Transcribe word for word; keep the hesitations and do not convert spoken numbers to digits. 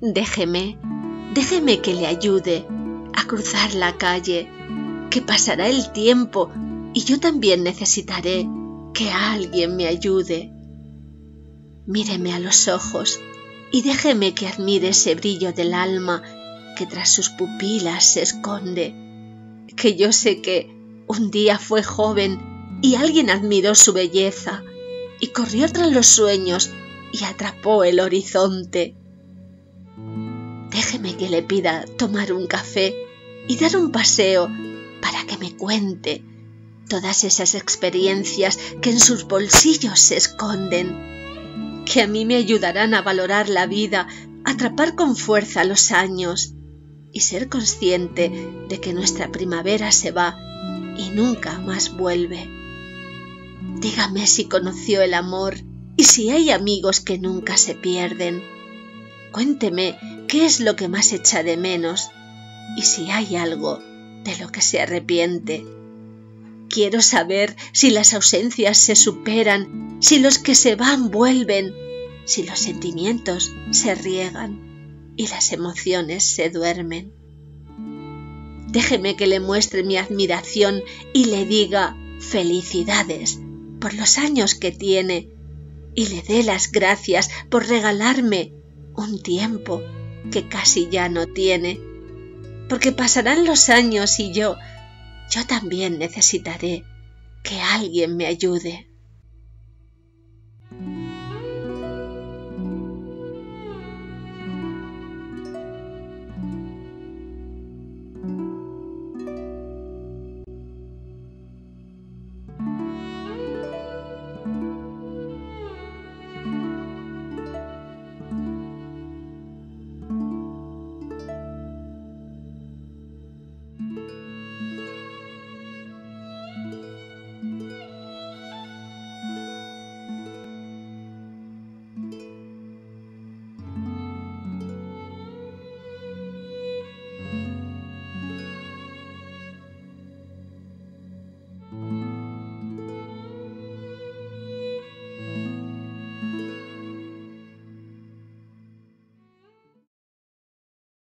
Déjeme, déjeme que le ayude a cruzar la calle, que pasará el tiempo y yo también necesitaré que alguien me ayude. Míreme a los ojos y déjeme que admire ese brillo del alma que tras sus pupilas se esconde, que yo sé que un día fue joven y alguien admiró su belleza y corrió tras los sueños y atrapó el horizonte. Déjeme que le pida tomar un café y dar un paseo para que me cuente todas esas experiencias que en sus bolsillos se esconden, que a mí me ayudarán a valorar la vida, atrapar con fuerza los años y ser consciente de que nuestra primavera se va y nunca más vuelve. Dígame si conoció el amor y si hay amigos que nunca se pierden. Cuénteme qué es lo que más echa de menos y si hay algo de lo que se arrepiente. Quiero saber si las ausencias se superan, si los que se van vuelven, si los sentimientos se riegan y las emociones se duermen. Déjeme que le muestre mi admiración y le diga felicidades por los años que tiene y le dé las gracias por regalarme un tiempo que casi ya no tiene, porque pasarán los años y yo, yo también necesitaré que alguien me ayude.